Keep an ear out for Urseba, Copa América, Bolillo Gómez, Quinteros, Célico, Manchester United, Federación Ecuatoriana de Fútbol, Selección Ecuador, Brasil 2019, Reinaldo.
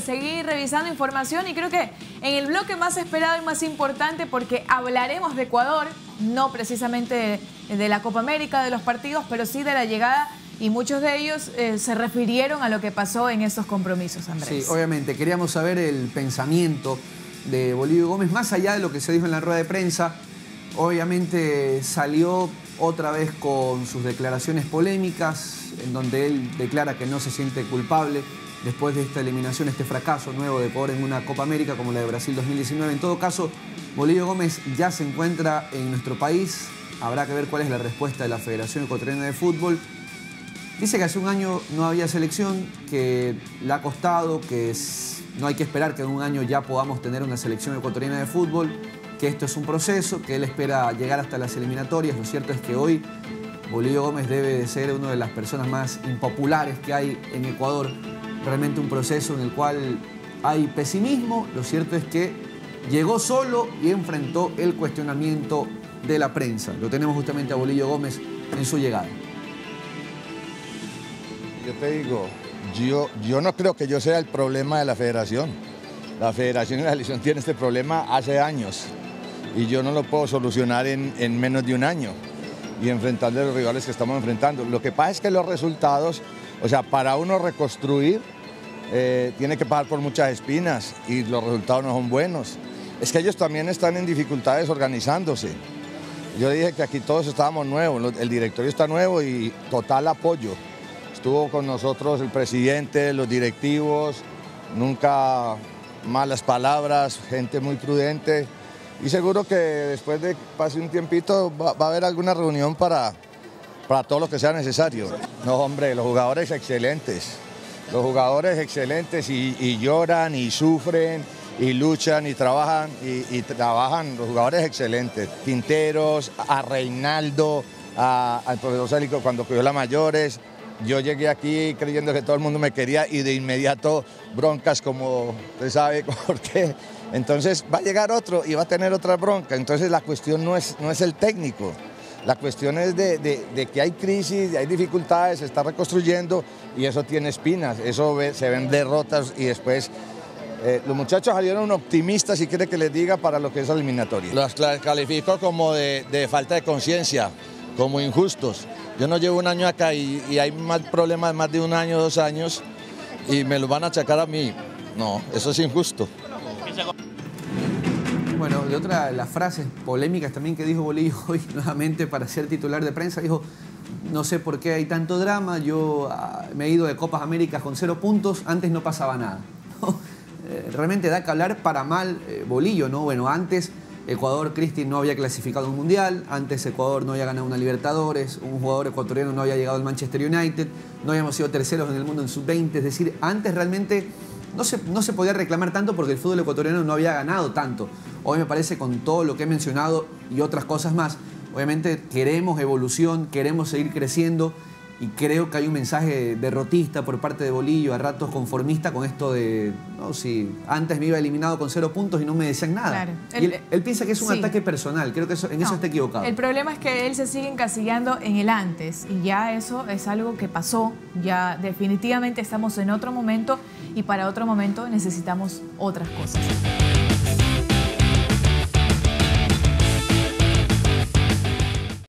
seguir revisando información y creo que en el bloque más esperado y más importante, porque hablaremos de Ecuador, no precisamente de la Copa América, de los partidos, pero sí de la llegada, y muchos de ellos se refirieron a lo que pasó en esos compromisos, Andrés. Sí, obviamente, queríamos saber el pensamiento de Bolillo Gómez, más allá de lo que se dijo en la rueda de prensa. Obviamente salió otra vez con sus declaraciones polémicas, en donde él declara que no se siente culpable después de esta eliminación, este fracaso nuevo de Ecuador en una Copa América como la de Brasil 2019. En todo caso, Bolillo Gómez ya se encuentra en nuestro país. Habrá que ver cuál es la respuesta de la Federación Ecuatoriana de Fútbol. Dice que hace un año no había selección, que le ha costado, que no hay que esperar que en un año ya podamos tener una selección ecuatoriana de fútbol, que esto es un proceso, que él espera llegar hasta las eliminatorias. Lo cierto es que hoy Bolillo Gómez debe de ser una de las personas más impopulares que hay en Ecuador. Realmente un proceso en el cual hay pesimismo. Lo cierto es que llegó solo y enfrentó el cuestionamiento de la prensa. Lo tenemos justamente a Bolillo Gómez en su llegada. ¿Qué te digo? Yo no creo que yo sea el problema de la federación. La federación y la selección tienen este problema hace años. Y yo no lo puedo solucionar en menos de un año y enfrentando a los rivales que estamos enfrentando. Lo que pasa es que los resultados, o sea, para uno reconstruir, tiene que pasar por muchas espinas y los resultados no son buenos. Es que ellos también están en dificultades organizándose. Yo dije que aquí todos estábamos nuevos, el directorio está nuevo y total apoyo. Estuvo con nosotros el presidente, los directivos, nunca malas palabras, gente muy prudente. Y seguro que después de pase un tiempito va a haber alguna reunión para todo lo que sea necesario. No, hombre, los jugadores excelentes y lloran y sufren y luchan y trabajan los jugadores excelentes. Quinteros, a Reinaldo, al profesor Célico cuando cuidó las mayores. Yo llegué aquí creyendo que todo el mundo me quería y de inmediato broncas, como usted sabe por qué. Entonces va a llegar otro y va a tener otra bronca. Entonces la cuestión no es el técnico, la cuestión es de que hay crisis, hay dificultades, se está reconstruyendo y eso tiene espinas, eso se ven derrotas y después los muchachos salieron optimistas, si quiere que les diga, para lo que es eliminatoria. Los califico como de falta de conciencia, como injustos. Yo no llevo un año acá y hay más problemas, más de un año, 2 años y me lo van a achacar a mí. No, eso es injusto. Bueno, de otra de las frases polémicas también que dijo Bolillo hoy, nuevamente para ser titular de prensa, dijo, no sé por qué hay tanto drama, yo me he ido de Copas Américas con 0 puntos, antes no pasaba nada. Realmente da que hablar para mal Bolillo, ¿no? Bueno, antes Ecuador, Cristi, no había clasificado un mundial, antes Ecuador no había ganado una Libertadores, un jugador ecuatoriano no había llegado al Manchester United, no habíamos sido terceros en el mundo en sub-20, es decir, antes realmente no se podía reclamar tanto porque el fútbol ecuatoriano no había ganado tanto. Hoy me parece, con todo lo que he mencionado y otras cosas más, obviamente queremos evolución, queremos seguir creciendo y creo que hay un mensaje derrotista por parte de Bolillo, a ratos conformista con esto de, no, si antes me iba eliminado con 0 puntos y no me decían nada. Claro. Y él piensa que es un ataque personal, creo que eso está equivocado. El problema es que él se sigue encasillando en el antes y ya eso es algo que pasó, ya definitivamente estamos en otro momento y para otro momento necesitamos otras cosas.